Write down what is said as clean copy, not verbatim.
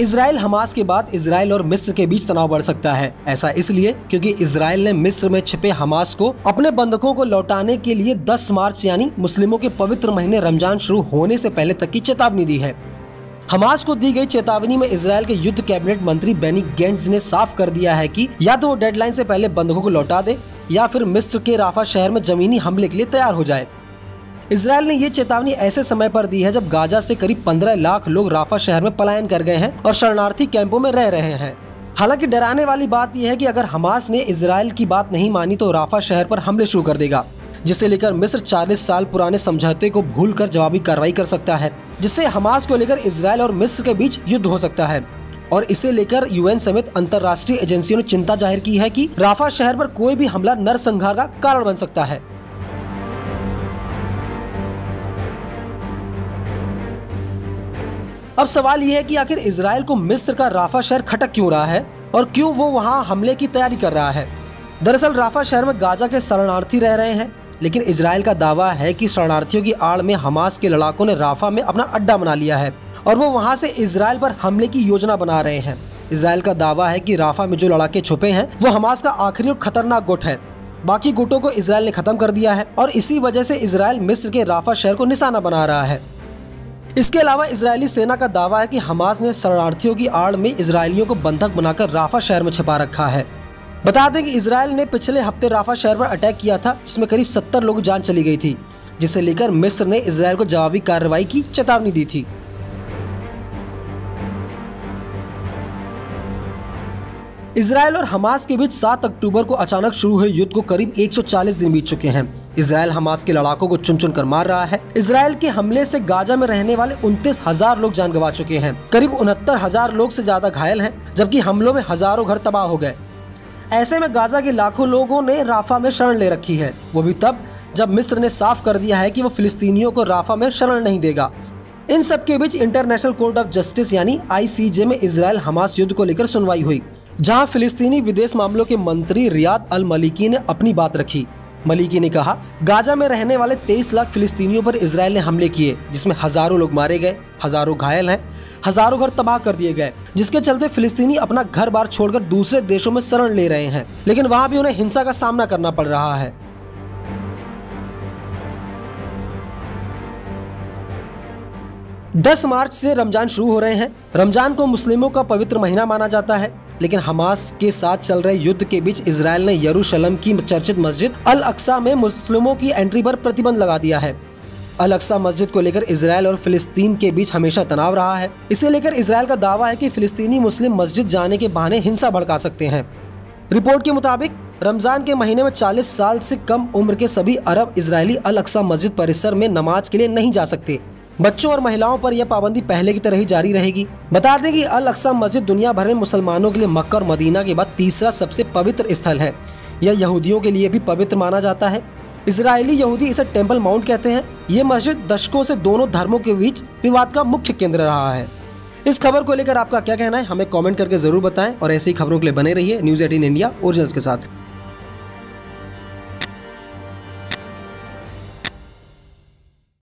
Israel Hamas के बाद Israel और मिस्र के बीच तनाव बढ़ सकता है। ऐसा इसलिए क्योंकि इसराइल ने मिस्र में छिपे हमास को अपने बंधकों को लौटाने के लिए 10 मार्च यानी मुस्लिमों के पवित्र महीने रमजान शुरू होने से पहले तक की चेतावनी दी है। हमास को दी गई चेतावनी में इसराइल के युद्ध कैबिनेट मंत्री बेनी गैट्ज ने साफ कर दिया है कि या तो वो डेडलाइन से पहले बंधकों को लौटा दे या फिर मिस्र के राफा शहर में जमीनी हमले के लिए तैयार हो जाए। इसराइल ने ये चेतावनी ऐसे समय पर दी है जब गाजा से करीब 15 लाख लोग राफा शहर में पलायन कर गए हैं और शरणार्थी कैंपों में रह रहे हैं। हालांकि डराने वाली बात यह है कि अगर हमास ने इसराइल की बात नहीं मानी तो राफा शहर पर हमले शुरू कर देगा, जिसे लेकर मिस्र 40 साल पुराने समझौते को भूलकर जवाबी कार्रवाई कर सकता है, जिससे हमास को लेकर इसराइल और मिस्र के बीच युद्ध हो सकता है। और इसे लेकर यूएन समेत अंतर्राष्ट्रीय एजेंसियों ने चिंता जाहिर की है कि राफा शहर पर कोई भी हमला नरसंहार का कारण बन सकता है। अब सवाल यह है कि आखिर इसराइल को मिस्र का राफा शहर खटक क्यों रहा है और क्यों वो वहां हमले की तैयारी कर रहा है। दरअसल राफा शहर में गाजा के शरणार्थी रह रहे हैं, लेकिन इसराइल का दावा है कि शरणार्थियों की आड़ में हमास के लड़ाकों ने राफा में अपना अड्डा बना लिया है और वो वहां से इसराइल पर हमले की योजना बना रहे हैं। इसराइल का दावा है कि राफा में जो लड़ाके छुपे हैं वो हमास का आखिरी और खतरनाक गुट है। बाकी गुटों को इसराइल ने खत्म कर दिया है और इसी वजह से इसराइल मिस्र के राफा शहर को निशाना बना रहा है। इसके अलावा इजरायली सेना का दावा है कि हमास ने शरणार्थियों की आड़ में इजरायलियों को बंधक बनाकर राफा शहर में छिपा रखा है। बता दें कि इसराइल ने पिछले हफ्ते राफा शहर पर अटैक किया था, जिसमें करीब 70 लोगों की जान चली गई थी, जिसे लेकर मिस्र ने इसराइल को जवाबी कार्रवाई की चेतावनी दी थी। इसराइल और हमास के बीच 7 अक्टूबर को अचानक शुरू हुए युद्ध को करीब 140 दिन बीत चुके हैं। इसराइल हमास के लड़ाकों को चुन चुन कर मार रहा है। इसराइल के हमले से गाजा में रहने वाले 29,000 लोग जान गंवा चुके हैं, करीब 69,000 लोग से ज्यादा घायल हैं, जबकि हमलों में हजारों घर तबाह हो गए। ऐसे में गाजा के लाखों लोगों ने राफा में शरण ले रखी है, वो भी तब जब मिस्र ने साफ कर दिया है कि वो फिलिस्तीनियों को राफा में शरण नहीं देगा। इन सब के बीच इंटरनेशनल कोर्ट ऑफ जस्टिस यानी ICJ में इसराइल हमास युद्ध को लेकर सुनवाई हुई, जहां फिलिस्तीनी विदेश मामलों के मंत्री रियाद अल मलीकी ने अपनी बात रखी। मलीकी ने कहा, गाजा में रहने वाले 23 लाख फिलिस्तीनियों पर इसराइल ने हमले किए, जिसमें हजारों लोग मारे गए, हजारों घायल हैं, हजारों घर तबाह कर दिए गए, जिसके चलते फिलिस्तीनी अपना घर बार छोड़कर दूसरे देशों में शरण ले रहे हैं, लेकिन वहां भी उन्हें हिंसा का सामना करना पड़ रहा है। दस मार्च से रमजान शुरू हो रहे हैं। रमजान को मुस्लिमों का पवित्र महीना माना जाता है, लेकिन हमास के साथ चल रहे युद्ध के बीच इसराइल ने यरूशलेम की चर्चित मस्जिद अल अक्सा में मुस्लिमों की एंट्री पर प्रतिबंध लगा दिया है। अल अक्सा मस्जिद को लेकर इसराइल और फिलिस्तीन के बीच हमेशा तनाव रहा है। इसे लेकर इसराइल का दावा है कि फिलिस्तीनी मुस्लिम मस्जिद जाने के बहाने हिंसा भड़का सकते हैं। रिपोर्ट के मुताबिक रमजान के महीने में 40 साल से कम उम्र के सभी अरब इसराइली अल अक्सा मस्जिद परिसर में नमाज के लिए नहीं जा सकते। बच्चों और महिलाओं पर यह पाबंदी पहले की तरह ही जारी रहेगी। बता दें कि अल अक्सा मस्जिद दुनिया भर में मुसलमानों के लिए मक्का और मदीना के बाद तीसरा सबसे पवित्र स्थल है। यह यहूदियों के लिए भी पवित्र माना जाता है। इजरायली यहूदी इसे टेम्पल माउंट कहते हैं। ये मस्जिद दशकों से दोनों धर्मों के बीच विवाद का मुख्य केंद्र रहा है। इस खबर को लेकर आपका क्या कहना है, हमें कॉमेंट करके जरूर बताएं और ऐसी खबरों के लिए बने रहिए News18 इंडिया ओरिजिनल्स के साथ।